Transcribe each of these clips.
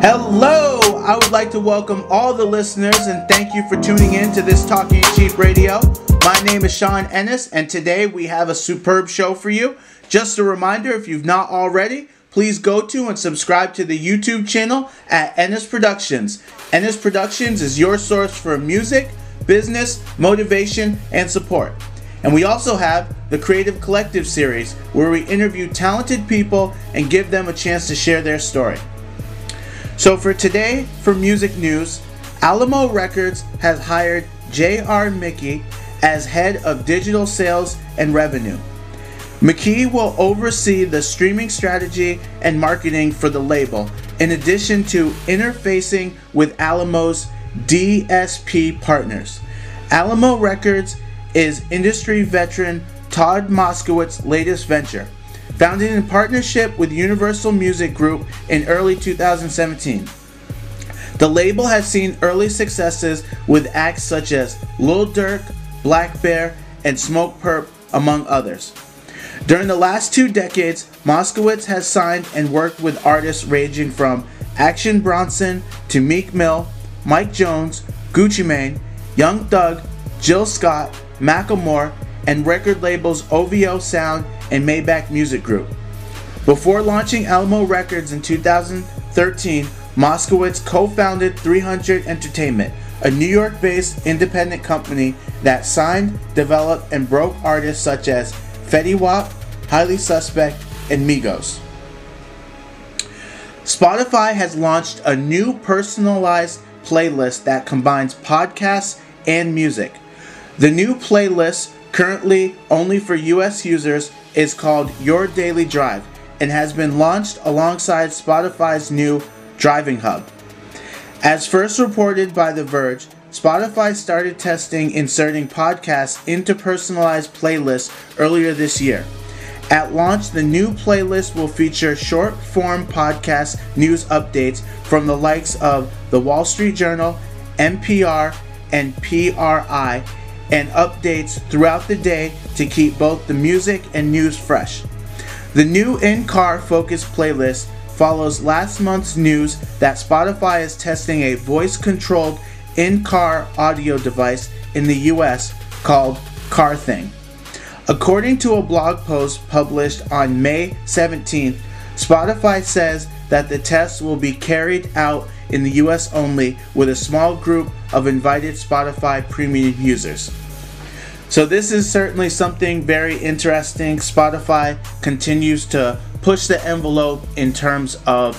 Hello! I would like to welcome all the listeners and thank you for tuning in to This Talk Ain't Cheap Radio. My name is Sean Ennis and today we have a superb show for you. Just a reminder, if you've not already, please go to and subscribe to the YouTube channel at Ennis Productions. Ennis Productions is your source for music, business, motivation, and support. And we also have the Creative Collective series where we interview talented people and give them a chance to share their story. So for today, for music news, Alamo Records has hired J.R. Mickey as head of digital sales and revenue. Mickey will oversee the streaming strategy and marketing for the label, in addition to interfacing with Alamo's DSP partners. Alamo Records is industry veteran Todd Moskowitz's latest venture, founded in partnership with Universal Music Group in early 2017. The label has seen early successes with acts such as Lil Durk, Blackbear, and Smoke Purp, among others. During the last 2 decades, Moskowitz has signed and worked with artists ranging from Action Bronson to Meek Mill, Mike Jones, Gucci Mane, Young Thug, Jill Scott, Macklemore, and record labels OVO Sound and Maybach Music Group. Before launching Alamo Records in 2013, Moskowitz co-founded 300 Entertainment, a New York-based independent company that signed, developed, and broke artists such as Fetty Wap, Highly Suspect, and Migos. Spotify has launched a new personalized playlist that combines podcasts and music. The new playlist, currently only for US users, is called Your Daily Drive and has been launched alongside Spotify's new Driving Hub. As first reported by The Verge, Spotify started testing inserting podcasts into personalized playlists earlier this year. At launch, the new playlist will feature short-form podcast news updates from the likes of The Wall Street Journal, NPR, and PRI, and updates throughout the day to keep both the music and news fresh. The new in-car focused playlist follows last month's news that Spotify is testing a voice-controlled in-car audio device in the US called Car Thing. According to a blog post published on May 17th, Spotify says that the test will be carried out in the US only with a small group of invited Spotify premium users. So this is certainly something very interesting. Spotify continues to push the envelope in terms of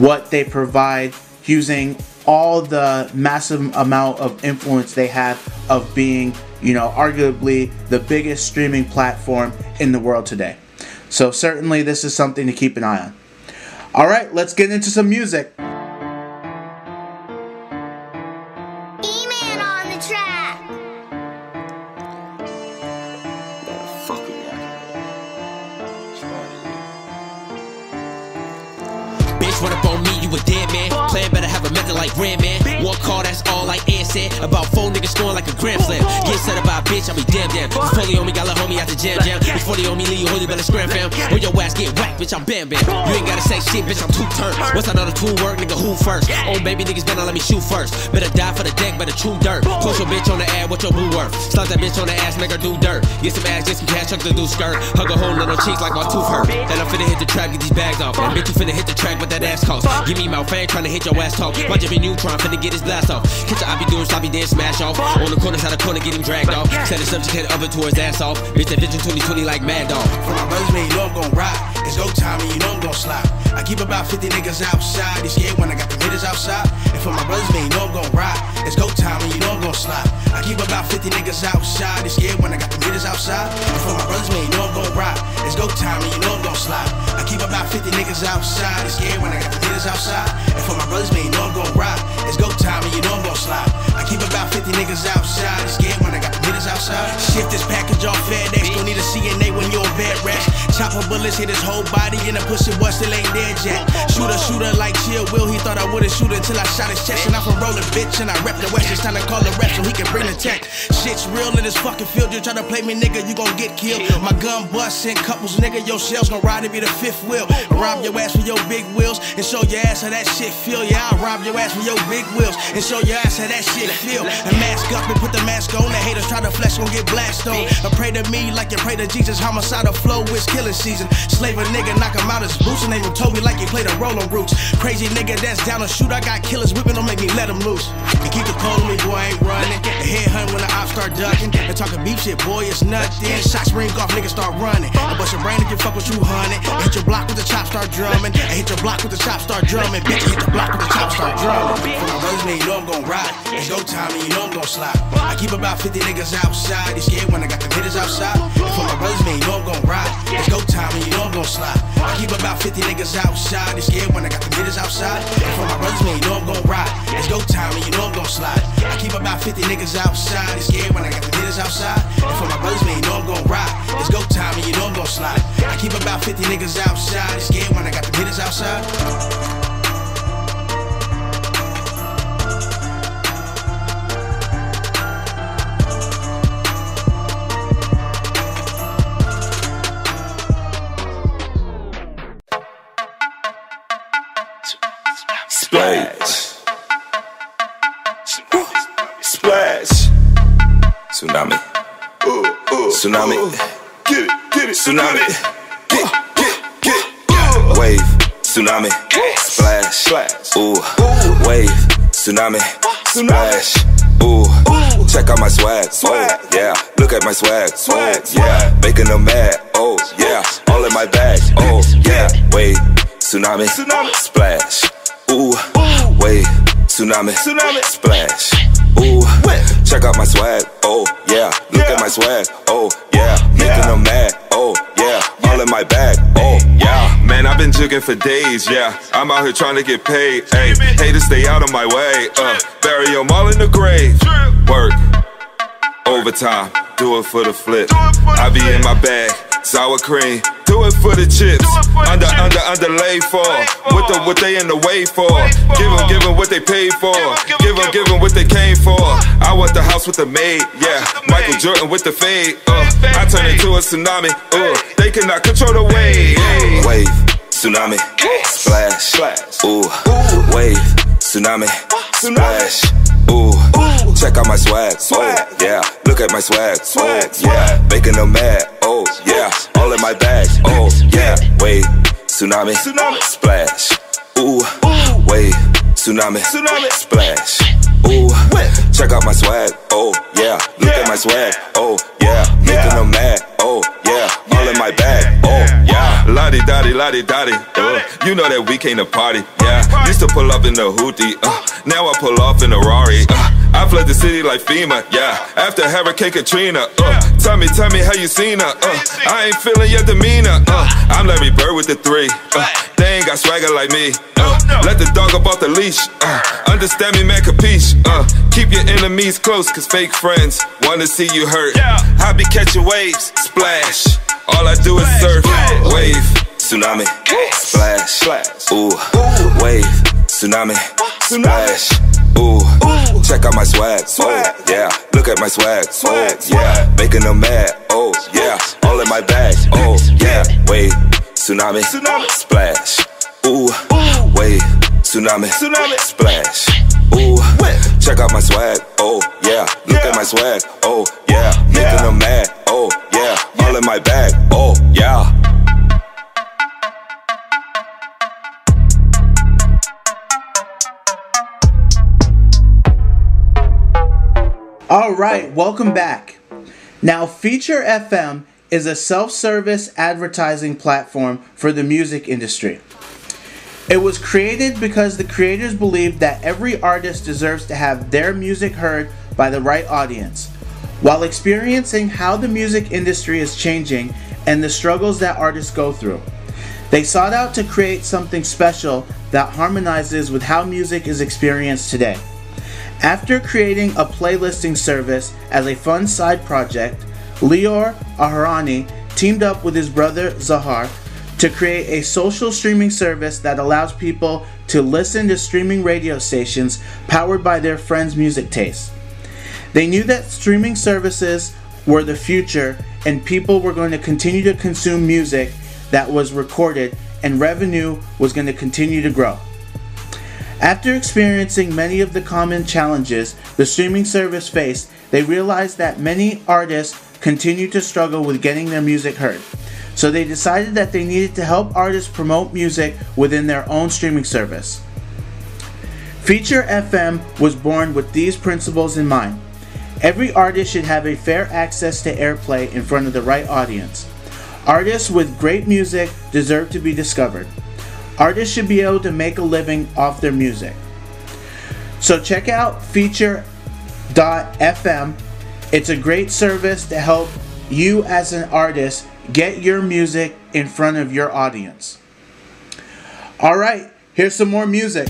what they provide using all the massive amount of influence they have of being, arguably the biggest streaming platform in the world today. So certainly this is something to keep an eye on. All right, let's get into some music. Bitch, run up on me, you a dead man. Plan better have a method like Red Man. One call, that's all I answered. About 4 niggas scoring like a grand slam. Get set up by a bitch, I'll be damn. Fully on me, got a homie out the jam. It's 40 on me, leave your holy belly scram fam. When your ass get whacked, bitch, I'm bam bam. You ain't gotta say shit, bitch, I'm too turned. Once I know the tool work, nigga, who first? On baby niggas better let me shoot first. Better die for the deck, better true dirt. Close your bitch on the ad, what your boo worth? Slap that bitch on the ass, make her do dirt. Get some ass, get some cash, chuck the new skirt. Hug a hole in her cheeks like my tooth hurt. And I'm finna hit the trap, get these bags off. And bitch, you finna hit the track, but that ass cost. Give me my fan, tryna hit your ass talk. Watch every Neutron, finna get his blast off. Catch your I be doing sloppy dance, smash off. On the corner, side of corner, get him dragged off. Set the subject head up and tore his ass off. Bitch, that vision 2020 like Mad Dog. For my brothers, man, you know I'm gon' rock. It's go time and you know I'm gon' slap. I keep about 50 niggas outside. They scared when I got the hitters outside. And for my brothers, man, you know I'm gon' rock. It's go time and you know I'm gon' slap. I keep about 50 niggas outside. They scared when I got the hitters outside. And for my brothers, man, you know I'm gon' rock. It's go time and you know I'm gon' slap. I keep about 50 niggas outside. They scared when I got the hitters outside. And for my brothers, man, you know I'm gon' rock. It's go time and you know I'm gon' slap. I keep about 50 niggas outside. They scared when I got the hitters guys outside. Ship this package off FedEx. Don't need a CNA when you're a bed rest. Chopper bullets hit his whole body and the pussy butt still ain't dead yet. Shooter like Chill Will. He thought I wouldn't shoot until I shot his chest. And I'm from Roller, bitch, and I rep the West. It's time to call the rep so he can bring the tech. Shit's real in this fucking field. You try to play me, nigga, you gon' get killed. My gun busts in couples, nigga. Your shells gon' ride to be the fifth wheel. I rob your ass with your big wheels and show your ass how that shit feel. Yeah, I rob your ass with your big wheels and show your ass how that shit feel. The mask up and put the mask on. The haters try to flex, gon' get blast on. I pray to me like you pray to Jesus. Homicidal flow is killing season. Slave a nigga, knock him out his boots and name him Toby like he played a role on Roots. Crazy nigga that's down to shoot. I got killers whipping, don't make me let him loose. And keep the cold on me, boy, I ain't running. The headhunt when the ops start ducking. They're talking beef shit, boy, it's nothing. Shots ring off, niggas start running. I bust your brain if you fuck with you, honey. I hit your block with the chop, start drumming. I hit your block with the chop, start drumming. Bitch, I hit the block with the chop, start drumming. For my brothers, man, you know I'm gon' ride. It's go time and you know I'm gon' slide. I keep about 50 niggas outside. They scared when I got the hitters outside. And for my brothers, man, you know I'm gon' ride. It's go time and you know I'm gon' slide. I keep about 50 niggas outside. They scared when I got the hitters outside. And for my brothers, man, you know I'm gon' ride. It's go time and you know I'm gon' slide. I keep about 50 niggas outside. They scared when I got the hitters outside. And for my brothers, man, you know I'm gon' ride. It's go time and you know I'm gon' slide. I keep about 50 niggas outside. They scared when I got the hitters outside. Splash. Splash. Tsunami. Tsunami. Get it. Tsunami. Get it. Wave. Tsunami. Splash. Splash. Ooh. Wave. Tsunami. Splash. Ooh. Check out my swag. Oh, yeah. Look at my swag. Oh, yeah. Making them mad. Oh, yeah. All in my bag. Oh, yeah. Wave. Tsunami. Splash. Ooh, wave, tsunami, splash. Ooh, check out my swag. Oh yeah, look at my swag. Oh yeah, making them mad. Oh yeah, all in my bag. Oh yeah, man, I've been jugging for days. Yeah, I'm out here trying to get paid. Hey, haters stay out of my way. Bury them all in the grave. Work, overtime, do it for the flip. I be in my bag. Sour cream, do it for the chips. Underlay for. What they in the way for. Give them what they paid for. Give them what they came for. I want the house with the maid, yeah. Michael Jordan with the fade. I turn into a tsunami. They cannot control the wave. Wave, tsunami, splash. Ooh, wave, tsunami, splash. Ooh, check out my swag. Oh, yeah. Look at my swag. Oh, yeah. Making them mad. Oh, yeah. All in my bag. Oh, yeah. Wave, tsunami, splash. Ooh, wave, tsunami, splash. Ooh, check out my swag. Oh, yeah. Look at my swag. Oh, yeah. Making them mad. Oh, yeah. All in my bag. Oh, yeah. Lottie, dottie. You know that we came to party. Yeah. Used to pull up in the Hootie. Now I pull off in a Rari. I fled the city like FEMA, yeah. After Hurricane Katrina, tell me how you seen her, I ain't feeling your demeanor, I'm Larry Bird with the 3, they ain't got swagger like me, let the dog up off the leash, understand me, man, capiche, keep your enemies close, cause fake friends wanna see you hurt, I be catching waves, splash, all I do is surf, wave, tsunami, splash, ooh, wave, tsunami, splash, ooh, check out my swag, oh, yeah. Look at my swag, oh, yeah. Making them mad, oh, yeah. All in my bag, oh, yeah. Wave, tsunami, splash. Ooh, wave, tsunami, splash. Ooh, check out my swag, oh, yeah. Look at my swag, oh, yeah. Making them mad, oh, yeah. All in my bag, oh, yeah. All right, welcome back. Now, Feature FM is a self-service advertising platform for the music industry. It was created because the creators believed that every artist deserves to have their music heard by the right audience, while experiencing how the music industry is changing and the struggles that artists go through. They sought out to create something special that harmonizes with how music is experienced today. After creating a playlisting service as a fun side project, Lior Aharani teamed up with his brother Zahar to create a social streaming service that allows people to listen to streaming radio stations powered by their friends' music tastes. They knew that streaming services were the future and people were going to continue to consume music that was recorded and revenue was going to continue to grow. After experiencing many of the common challenges the streaming service faced, they realized that many artists continued to struggle with getting their music heard. So they decided that they needed to help artists promote music within their own streaming service. Feature FM was born with these principles in mind. Every artist should have a fair access to airplay in front of the right audience. Artists with great music deserve to be discovered. Artists should be able to make a living off their music. So check out Feature.fm. It's a great service to help you as an artist get your music in front of your audience. All right, here's some more music.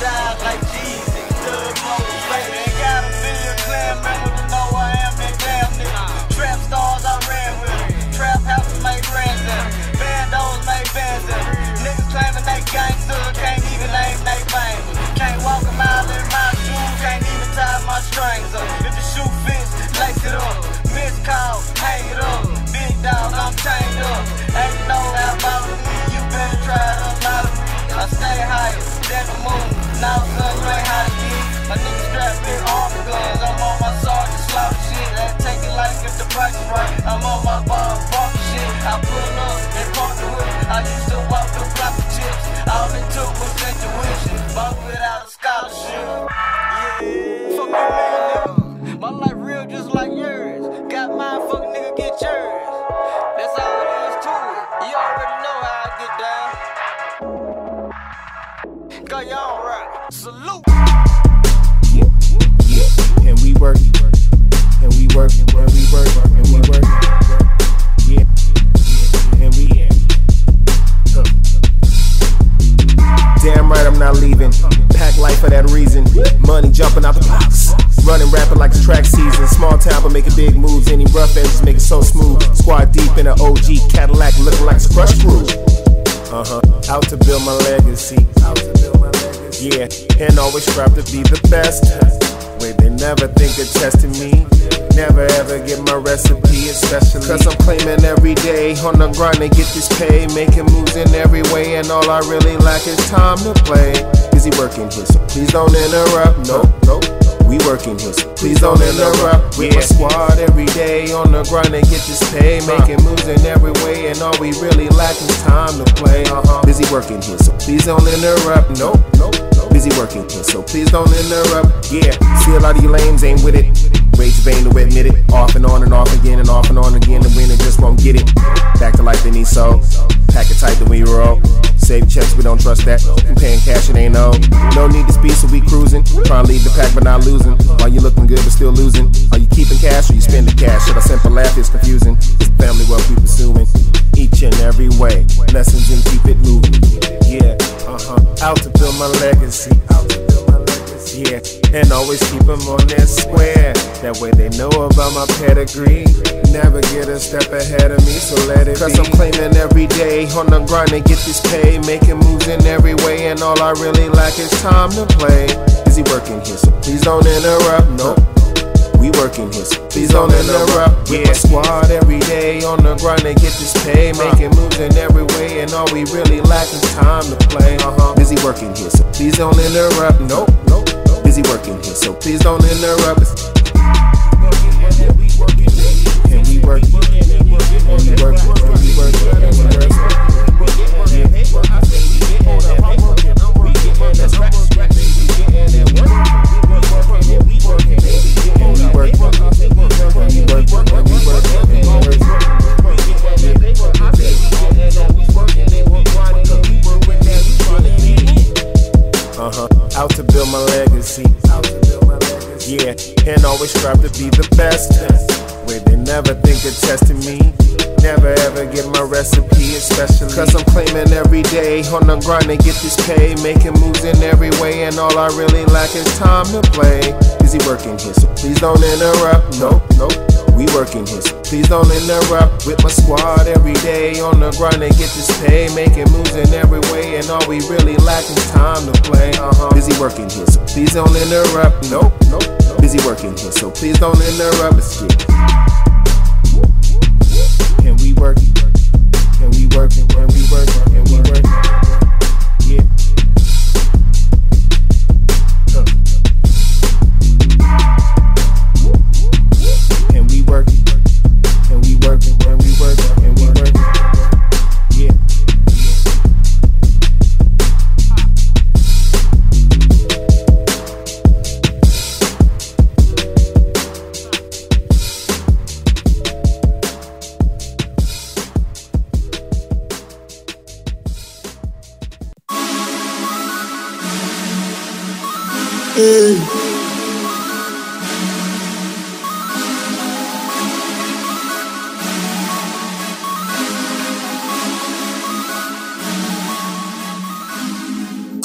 died like Jesus. They got a million clan members to know I am that damn nigga. Trap stars I ran with. Trap houses made brands in. Bandos made bands in. Niggas claiming they gangsters, can't even name they famous. Can't walk a mile in my shoes, can't even tie my strings up. If the shoe fits, lace it up. Miss call, hang it up. Big dog, I'm chained up. Ain't no how about me, you better try it up out of me. I stay higher than the moon. Now guns ain't how to get. My niggas strap big arm guns. I'm on my sergeant slop shit. Ain't taking life if the price is right. I'm on my bomb shit. I pull up and park the whip. I used to walk the block of chips. All it took was intuition. Bought without a scholarship. Yeah. Fuck you, nigga. My life real just like yours. Got mine, fuck nigga, get yours. That's all it is to it. You already know how I get down. Got y'all right. Salute. Can we work? Can we work? Can we work? Can we work? Yeah. Can we? Damn right, I'm not leaving. Pack life for that reason. Money jumping out the box. Running, rapping like it's track season. Small town, but making big moves. Any rough edges make it so smooth. Squad deep in an OG Cadillac, looking like it's crushed crew. Out to build my legacy. Yeah, and always strive to be the best. Wait, they never think of testing me. Never ever get my recipe, especially cause I'm claiming every day on the grind to get this pay. Making moves in every way, and all I really lack is time to play. Busy working here, so please don't interrupt. Nope. We working here, so please don't interrupt. We a squad every day on the grind to get this pay. Making moves in every way, and all we really lack is time to play. Busy working here, so please don't interrupt. Nope. Busy working here, so please don't interrupt. Yeah, see a lot of you lames ain't with it. Rage vain to admit it. Off and on and off again and off and on again. The winner just won't get it. Back to life they need so. Pack it tight the way you roll. Save checks, we don't trust that. I'm paying cash, it ain't no. No need to speed, so we cruising. Trying to lead the pack, but not losing. While you looking good, but still losing. Are you keeping cash or you spending cash? Should I simple laugh? It's confusing. It's family wealth we pursuing. Each and every way. Lessons and keep it moving. Yeah. Out to build my legacy. Yeah, and always keep them on that square. That way they know about my pedigree. Never get a step ahead of me, so let it be. Cause I'm claiming every day on the grind to get this pay. Making moves in every way, and all I really lack is time to play. Busy working here, so please don't interrupt. We working here, so please don't interrupt. With my squad every day on the grind to get this pay. Making moves in every way, and all we really lack is time to play. Busy working here, so please don't interrupt. Busy working here, so please don't interrupt us. Can we work? Can we work? Can we work? Can we work? Can we work? Can we work? I say we get on up, I'm working, that's right, we get in that work. Can we work? Can we work? I say we work, can we work? Can we work? Can we work? I say we get in that we working and we grinding and we work with that we running. Out to build my legacy. Yeah, and always strive to be the best. Wait, they never think of testing me. Never ever get my recipe, especially cause I'm claiming every day on the grind to get this pay. Making moves in every way, and all I really lack is time to play. Busy working here, so please don't interrupt. We working here, so please don't interrupt. With my squad every day on the grind to get this pay. Making moves in every way, and all we really lack is time to play. Busy working here, so please don't interrupt. Busy working here, so please don't interrupt us. Can we work? Can we work? Can we work? Can we work? Yeah. Work, can we work, can we work, can we work, yeah.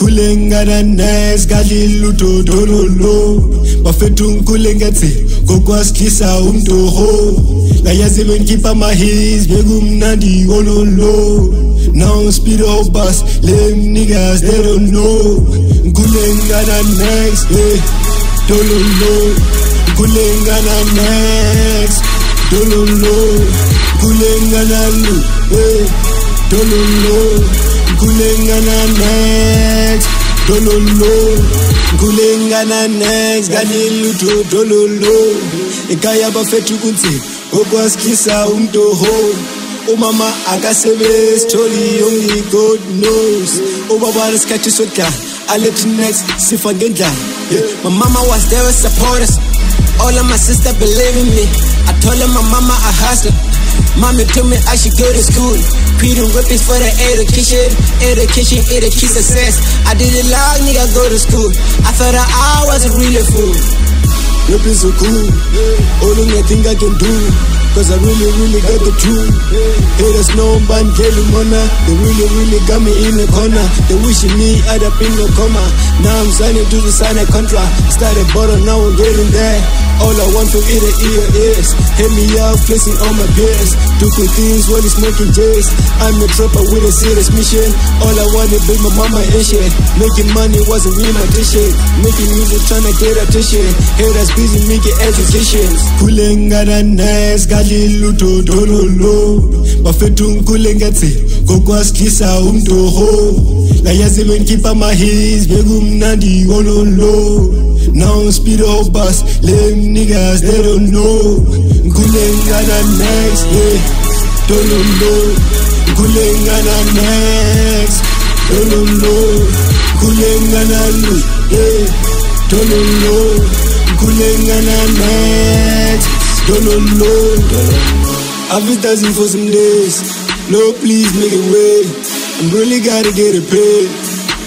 kulenga na nice gaji luto dololo bafetu kulengetse kokwaskisa umtoro la yazelo nkipa mahis begumnandi ololo now speed of bus lame niggas they don't know kulenga na nice dololo kulenga na nice dololo kulenga na dololo Kulengana next, dololo. Kulengana next, gani luto dololo. Ekaya bafetu kunzi, ogwaskisa umtoho. O mama agasebe story only God knows. O baba reskachi sotka, I left next sifagenda. Yeah, my mama was there to support us. All of my sister believe in me. I told her my mama I hustle. Mommy told me I should go to school. Creeding whippies for the education. Education, success. I did it long, nigga, go to school. I thought I wasn't really a fool. Whippies so cool. Only thing I can do. Cause I really got the truth. Haters know I'm banned, they really got me in the corner. They wishing me I'd have been no coma. Now I'm signing to the sign a contract. Started bottom, now I'm getting there. All I want to eat at ear is hit me out, placing all my beers. Do good things while it's making jays. I'm a trapper with a serious mission. All I want to be my mama and shit. Making money wasn't really my shit. Making music trying to get attention. Haters busy making educations. Kulenga na nice, gaji luto dololo. Bafetu kulenga tse, kokwas kisa umtoho. La yazelo nkipa mahis, begum nandi ololo. Now speed of bus, lame niggas, they don't know. Kulengana next, don't know. Kulengana next, don't know. Kulengana don't know. Kulengana next, don't know. I've been dancing for some days. Lord, please make a way. I'm really gotta get it paid.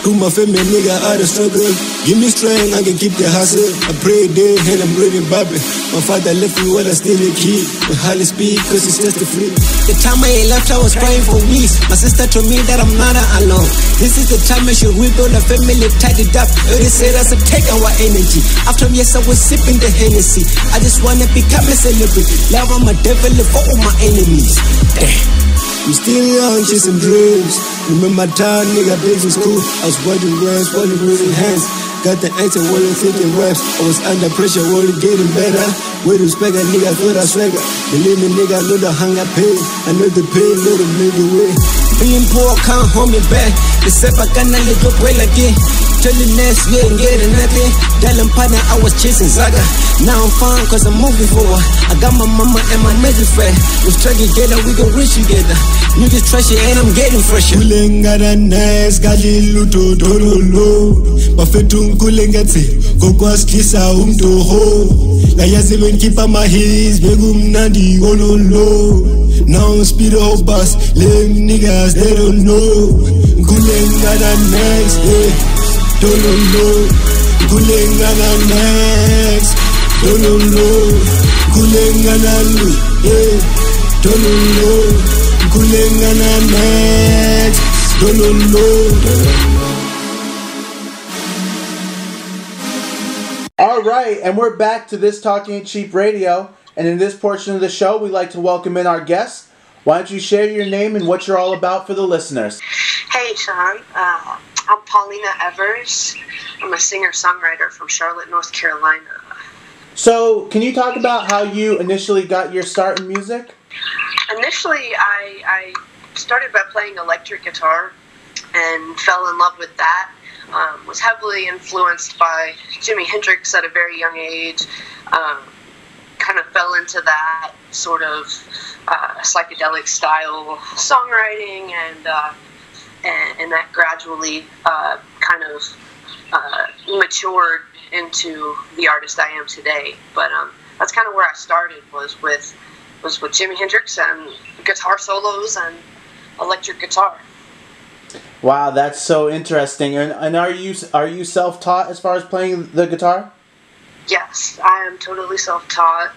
To my family, nigga, out of struggle. Give me strength, I can keep the hustle. I pray day, hell, I'm really babbling. My father left me while I still a kid. But hardly speak, cause it's just a flip. The time I left, I was crying for weeks. My sister told me that I'm not alone. This is the time I should rebuild a family, tied it up. They said I should take our energy. After years, I was sipping the Hennessy. I just wanna become a celebrity. Love on my devil, for all my enemies. Damn. I'm still young, chasing dreams. Remember my time, nigga, days in school. I was writing words, falling, raising hands. Got the answer, wasn't thinking raps. I was under pressure, wasn't getting better. With respect, a nigga thought I swagger. Believe me, nigga, I know the hunger pain. I know the pain, know the middle way. Being poor can't hold me back. Except I can't let go well again. Telling next, we ain't getting nothing. Darling partner, I was chasing Zaga. Now I'm fine, cause I'm moving forward. I got my mama and my magic friend. We struggle together, we gon' reach together. Niggas trashy and I'm getting fresher. Kulenga na nice, gaji luto dololo. Bafetu kulenga tse, kokwaskisa umtoho. La yazelo nkipa mahis, begum nandi ololo. Now speed of bus, lame niggas, they don't know. Kulenga na nice, Dololo, kulengana next. Dololo, kulengana lu. Dololo, kulengana next. Dololo. All right, and we're back to This Talk Ain't Cheap Radio. And in this portion of the show, we'd like to welcome in our guests. Why don't you share your name and what you're all about for the listeners? Hey, Sean. I'm Paulina Evers. I'm a singer-songwriter from Charlotte, North Carolina. So, can you talk about how you initially got your start in music? Initially, I started by playing electric guitar and fell in love with that. Was heavily influenced by Jimi Hendrix at a very young age. Kind of fell into that sort of psychedelic style songwriting and that gradually matured into the artist I am today. But that's kind of where I started, was with Jimi Hendrix and guitar solos and electric guitar. Wow, that's so interesting. And are you self-taught as far as playing the guitar? Yes, I am totally self-taught.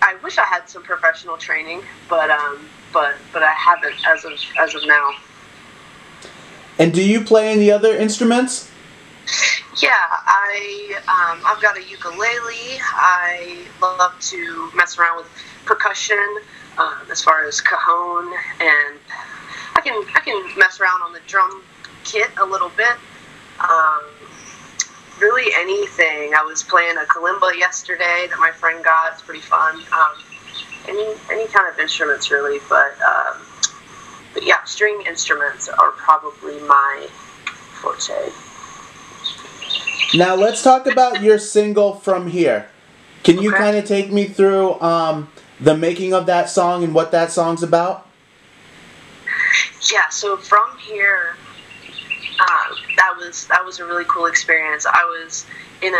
I wish I had some professional training, but I haven't as of now. And do you play any other instruments? Yeah, I've got a ukulele. I love to mess around with percussion, as far as cajon, and I can mess around on the drum kit a little bit. Really anything. I was playing a kalimba yesterday that my friend got. It's pretty fun. Any kind of instruments really, but yeah, string instruments are probably my forte. Now let's talk about your single From Here. Can you kind of take me through the making of that song and what that song's about? Yeah, so From Here, that was a really cool experience. I was in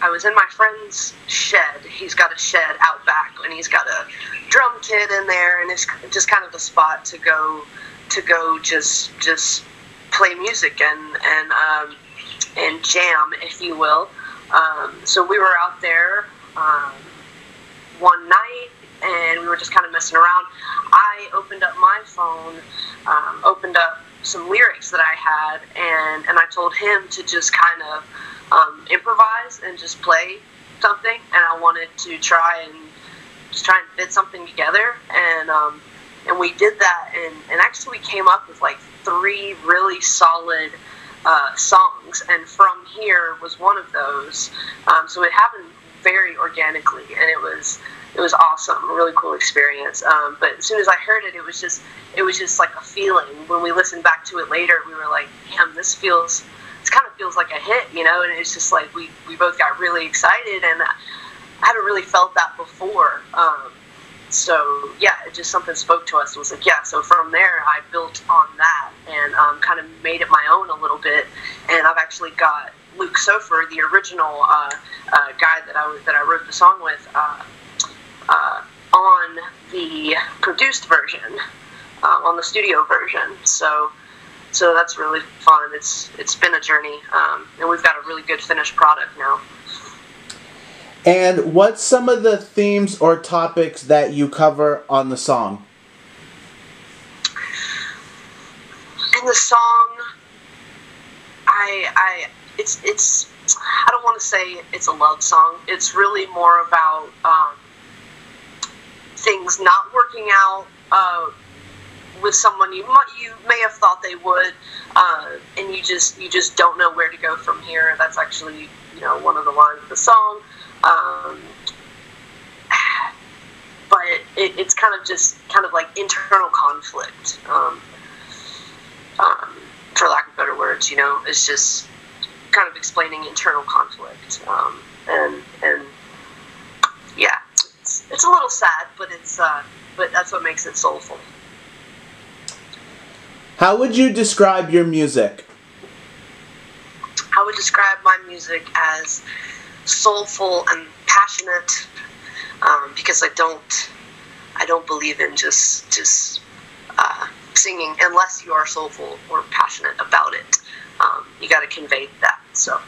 my friend's shed. He's got a shed out back, and he's got a drum kit in there, and it's just kind of a spot to go just play music and jam, if you will. So we were out there one night, and we were just kind of messing around. I opened up my phone, opened up some lyrics that I had, and I told him to just kind of improvise and just play something, and I wanted to try and fit something together, and we did that, and actually we came up with like 3 really solid songs, and From Here was one of those. So it happened very organically, and it was awesome, a really cool experience. But as soon as I heard it, it was just like a feeling. When we listened back to it later, we were like, damn, this kind of feels like a hit, you know. And it's just like we both got really excited, and I hadn't really felt that before. So yeah, it just something spoke to us. It was like, yeah. So from there, I built on that and kind of made it my own a little bit. And I've actually got Luke Sofer, the original guy that I wrote the song with, on the produced version, on the studio version. So that's really fun. It's been a journey, and we've got a really good finished product now. And what's some of the themes or topics that you cover on the song? In the song, it's I don't want to say it's a love song. It's really more about things not working out with someone you may have thought they would, and you just don't know where to go from here. That's actually, you know, one of the lines of the song. But it's kind of like internal conflict, for lack of better words, you know. It's just kind of explaining internal conflict, and yeah, it's a little sad, but but that's what makes it soulful. How would you describe your music? I would describe my music as soulful and passionate, because I don't believe in just singing unless you are soulful or passionate about it. You got to convey that. So,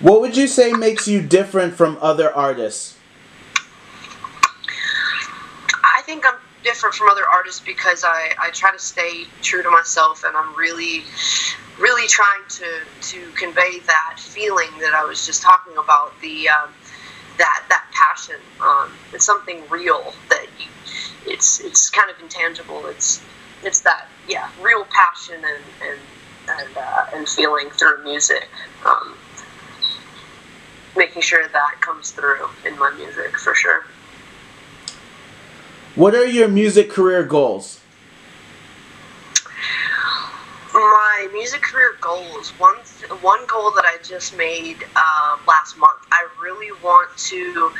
what would you say makes you different from other artists? I think I'm different from other artists because I try to stay true to myself, and I'm really trying to convey that feeling that I was just talking about, the that passion. It's something real that it's kind of intangible. It's that, yeah, real passion and feeling through music. Making sure that comes through in my music for sure. What are your music career goals? My music career goals. One goal that I just made last month. I really want to,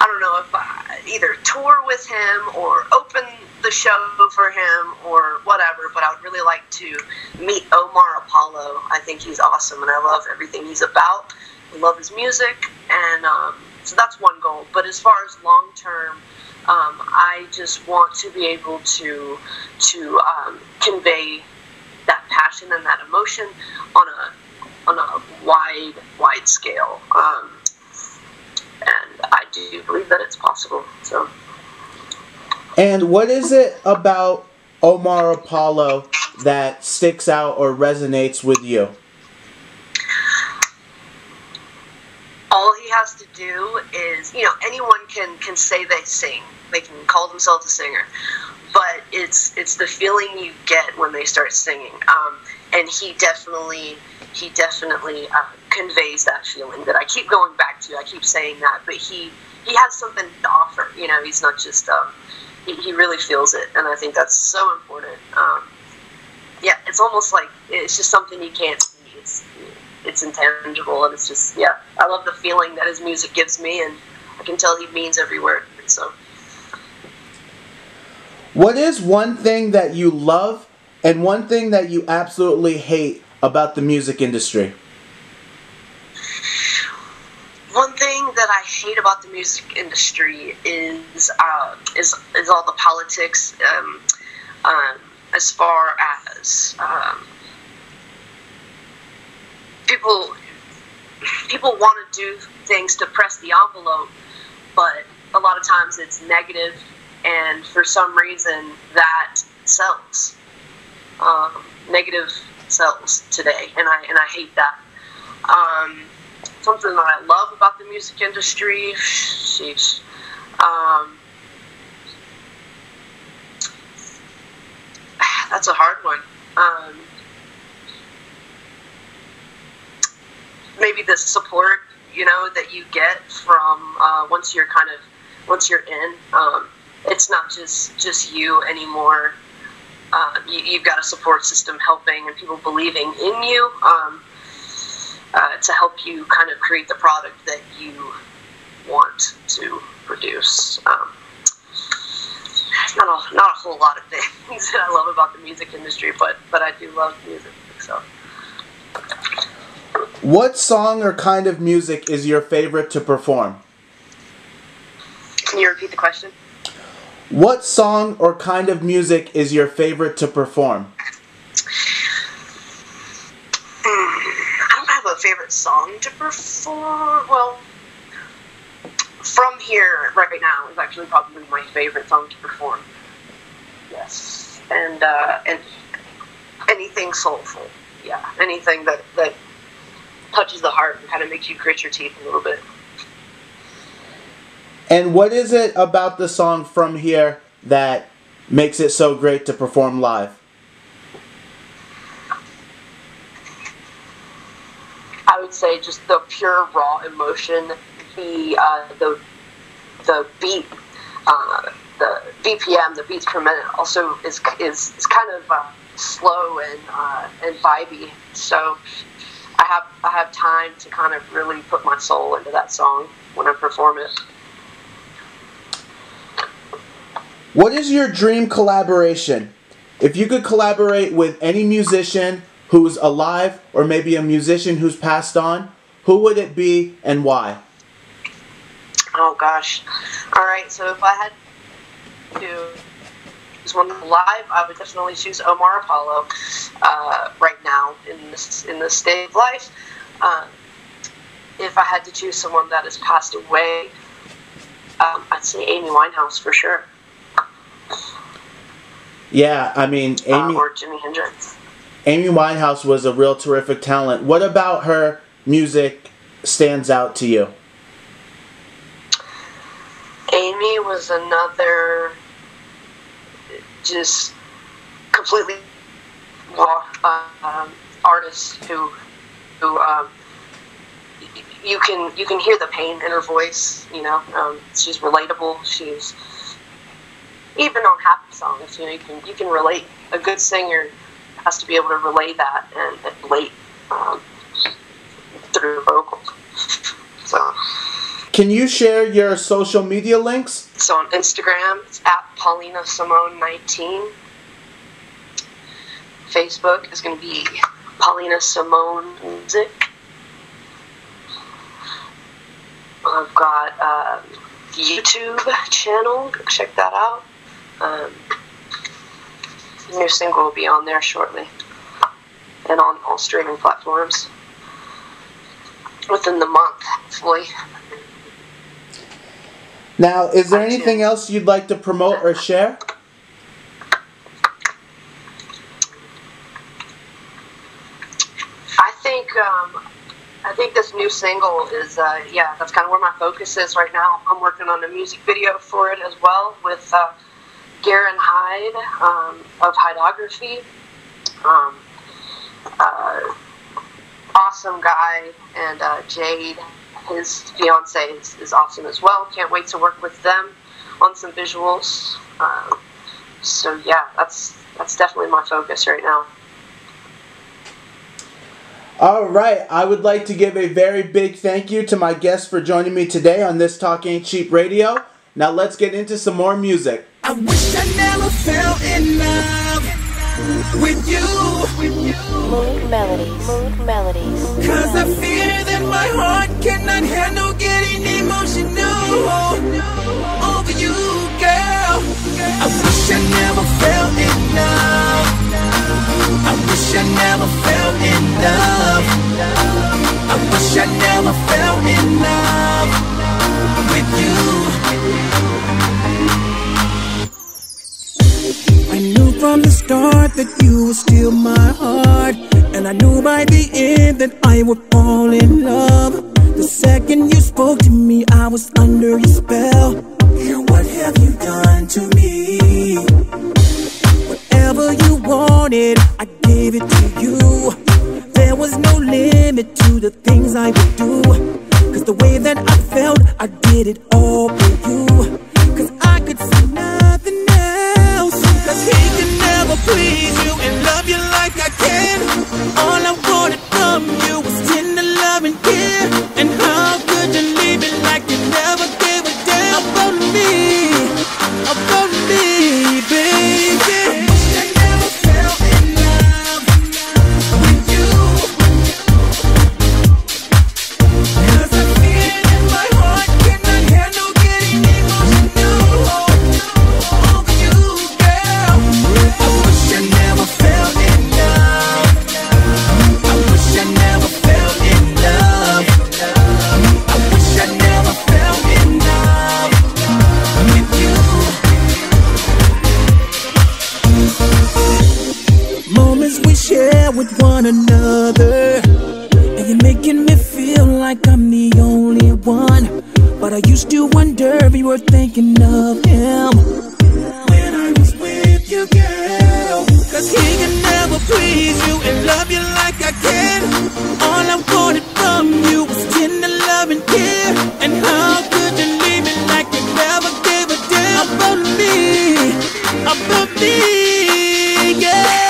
I don't know if I either tour with him or open the show for him or whatever, but I would really like to meet Omar Apollo. I think he's awesome, and I love everything he's about. I love his music, and so that's one goal. But as far as long term, I just want to be able to convey that passion and that emotion on a wide scale, and I do believe that it's possible. So. And what is it about Omar Apollo that sticks out or resonates with you? All he has to do is, you know, anyone can say they sing. They can call themselves a singer. But it's the feeling you get when they start singing. And he definitely conveys that feeling that I keep going back to. I keep saying that. But he has something to offer. You know, he's not just, he really feels it. And I think that's so important. Yeah, it's almost like it's just something you can't see. It's intangible, and it's just, yeah, I love the feeling that his music gives me, and I can tell he means every word. So, what is one thing that you love and one thing that you absolutely hate about the music industry? One thing that I hate about the music industry is all the politics, as far as People want to do things to press the envelope, but a lot of times it's negative, and for some reason that sells. Negative sells today, and I hate that. Something that I love about the music industry, sheesh. That's a hard one. Maybe the support, you know, that you get from once you're in, it's not just you anymore. You've got a support system helping and people believing in you to help you kind of create the product that you want to produce. Not a whole lot of things that I love about the music industry, but I do love music, so. What song or kind of music is your favorite to perform? Can you repeat the question? What song or kind of music is your favorite to perform? I don't have a favorite song to perform. Well, From Here right now is actually probably my favorite song to perform. Yes. And anything soulful. Yeah, anything that touches the heart and kind of makes you grit your teeth a little bit. And what is it about the song From Here that makes it so great to perform live? I would say just the pure raw emotion, the beat, the BPM, the beats per minute also is kind of slow and vibey. So I have time to kind of really put my soul into that song when I perform it. What is your dream collaboration? If you could collaborate with any musician who's alive or maybe a musician who's passed on, who would it be and why? Oh gosh. All right, so if I had to choose one live, I would definitely choose Omar Apollo right now in this state of life. If I had to choose someone that has passed away, I'd say Amy Winehouse for sure. Yeah, I mean, or Jimi Hendrix. Amy Winehouse was a real terrific talent. What about her music stands out to you? Amy was another, just completely artist who you can hear the pain in her voice. You know, she's relatable. She's even on happy songs. You know, you can relate. A good singer has to be able to relay that and relate through vocals. So. Can you share your social media links? So on Instagram, it's at Paulina Simone 19. Facebook is going to be Paulina Simone Music. I've got YouTube channel. Check that out. New single will be on there shortly, and on all streaming platforms within the month, hopefully. Now, is there anything else you'd like to promote or share? I think this new single is, that's kind of where my focus is right now. I'm working on a music video for it as well with Garen Hyde of Hydography. Awesome guy, and Jade, his fiance, is awesome as well. Can't wait to work with them on some visuals. That's definitely my focus right now. All right, I would like to give a very big thank you to my guests for joining me today on This Talk Ain't Cheap Radio. Now let's get into some more music. I wish I never fell in love with you. Mood melodies. Cause I fear that my heart cannot handle getting emotional over you, girl. I wish I never fell in love. I wish I never fell in love. I wish I never fell in love with you. I knew from the start that you were still my heart, and I knew by the end that I would fall in love. The second you spoke to me, I was under your spell. Here, what have you done to me? Whatever you wanted, I gave it to you. There was no limit to the things I would do. Cause the way that I felt, I did it all for you. Cause I could see nothing else. Cause he can never please you and love you like I can. All I wanted from you was tender love and care. And how could you leave it like you never gave a damn about me? About me, baby. With one another, and you're making me feel like I'm the only one. But I used to wonder if you were thinking of him when I was with you, girl. Cause he can never please you and love you like I can. All I wanted from you was tender love and care. And how could you leave me like you never gave a damn about me, yeah.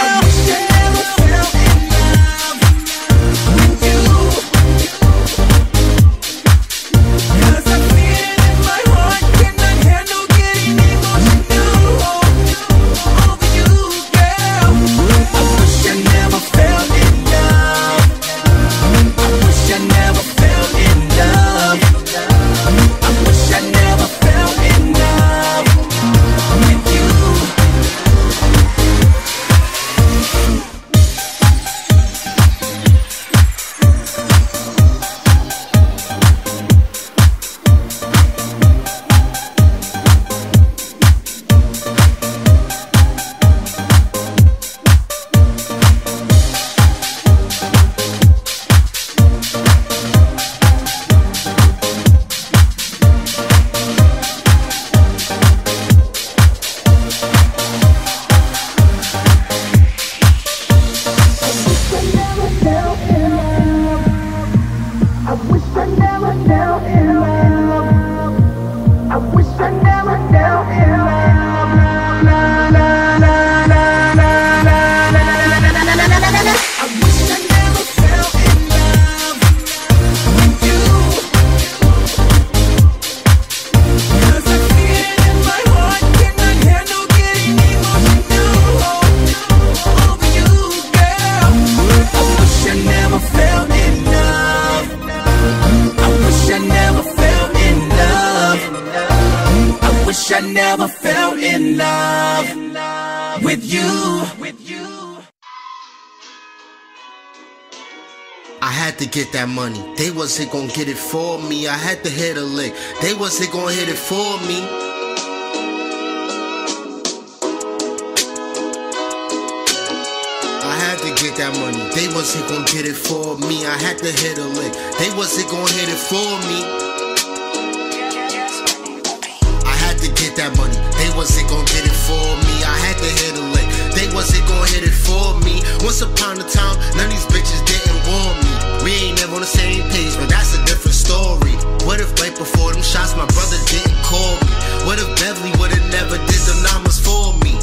Get that money. They wasn't gonna get it for me. I had to hit a lick. They wasn't gonna hit it for me. I had to get that money. They wasn't gonna get it for me. I had to hit a lick. They wasn't gonna hit it for me. I had to get that money. They wasn't gonna get it for me. I had to hit a lick. They wasn't gonna hit it for me. Once upon a time, none of these bitches didn't want me. We ain't never on the same page, but that's a different story. What if right before them shots, my brother didn't call me? What if Beverly would've never did them numbers for me?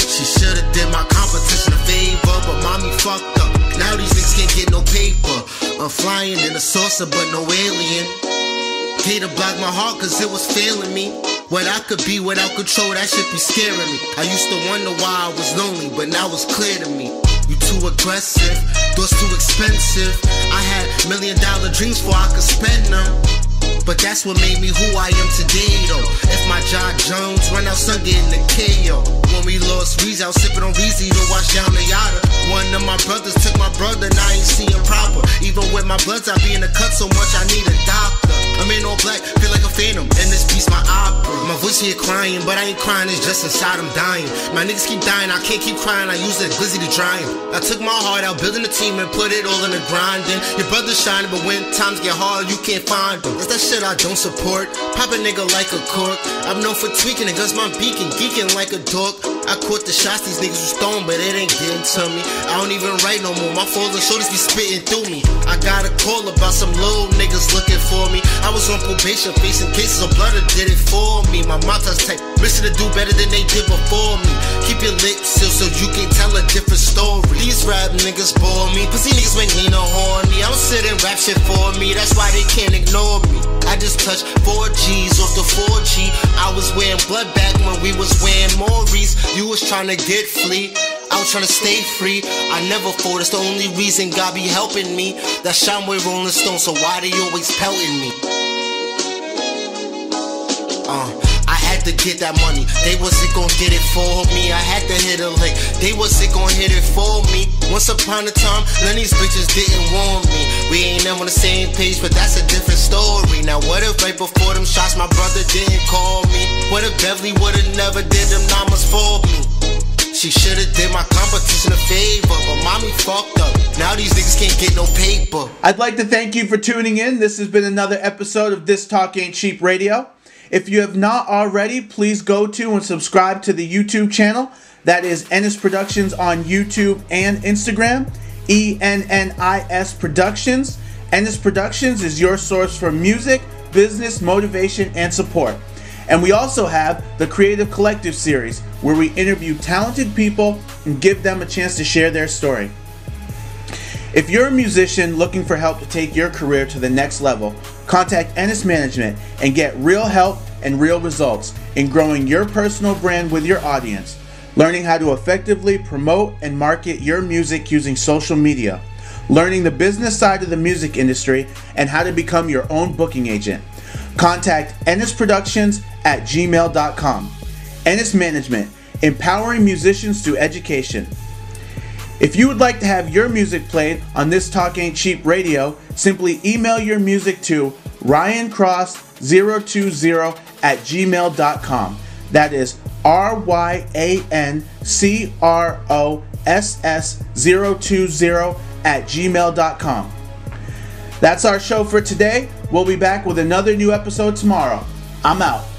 She should've did my competition a favor, but mommy fucked up. Now these niggas can't get no paper. I'm flying in a saucer, but no alien. Hater blocked my heart cause it was failing me. What I could be without control, that shit be scaring me. I used to wonder why I was lonely, but now it's clear to me. You too aggressive, thoughts too expensive. I had $1 million dreams before I could spend them. But that's what made me who I am today, though. If my John Jones run out, son getting the KO. When we lost Reese, I was sipping on Reese to wash down the yada. One of my brothers took my brother, now I ain't see him proper. Even with my bloods, I be in the cut so much I need a doctor. I'm in all black, feel like a phantom, and this piece my opera. My voice here crying, but I ain't crying, it's just inside I'm dying. My niggas keep dying, I can't keep crying, I use that glizzy to dry him. I took my heart out, building a team and put it all in the grinding. Your brother's shining, but when times get hard, you can't find them. That's that shit I don't support, pop a nigga like a cork. I'm known for tweaking, and guns my beacon, geeking like a dork. I caught the shots these niggas was throwing, but it ain't getting to me. I don't even write no more, my fallen shoulders be spitting through me. I got a call about some little niggas looking for me. I was on probation, facing cases of blood that did it for me. My mouth is tight, risking to do better than they did before me. Keep your lips sealed so you can tell a different story. These rap niggas bore me, pussy niggas ain't need no horny. I don't sit and rap shit for me, that's why they can't ignore me. I just touched 4Gs off the 4G. I was wearing blood back when we was wearing Maurice. You was trying to get flea, I was trying to stay free. I never fall, that's the only reason God be helping me. That shine way Rolling Stone, so why they always pelting me? I had to get that money, they wasn't gonna get it for me. I had to hit a lick, they wasn't gonna hit it for me. Once upon a time, none of these bitches didn't want me. We ain't never on the same page, but that's a different story. Now what if right before them shots, my brother didn't call me? What if Beverly would've never did them numbers for me? She should've did my competition a favor, but mommy fucked up. Now these niggas can't get no paper. I'd like to thank you for tuning in. This has been another episode of This Talk Ain't Cheap Radio. If you have not already, please go to and subscribe to the YouTube channel. That is Ennis Productions on YouTube and Instagram. ENNIS Productions. Ennis Productions is your source for music, business, motivation, and support. And we also have the Creative Collective series, where we interview talented people and give them a chance to share their story. If you're a musician looking for help to take your career to the next level, contact Ennis Management and get real help and real results in growing your personal brand with your audience, learning how to effectively promote and market your music using social media, learning the business side of the music industry, and how to become your own booking agent. Contact ennisproductions@gmail.com. Ennis Management, empowering musicians through education. If you would like to have your music played on This Talk Ain't Cheap Radio, simply email your music to ryancross020@gmail.com. That is ryancross020@gmail.com. That's our show for today. We'll be back with another new episode tomorrow. I'm out.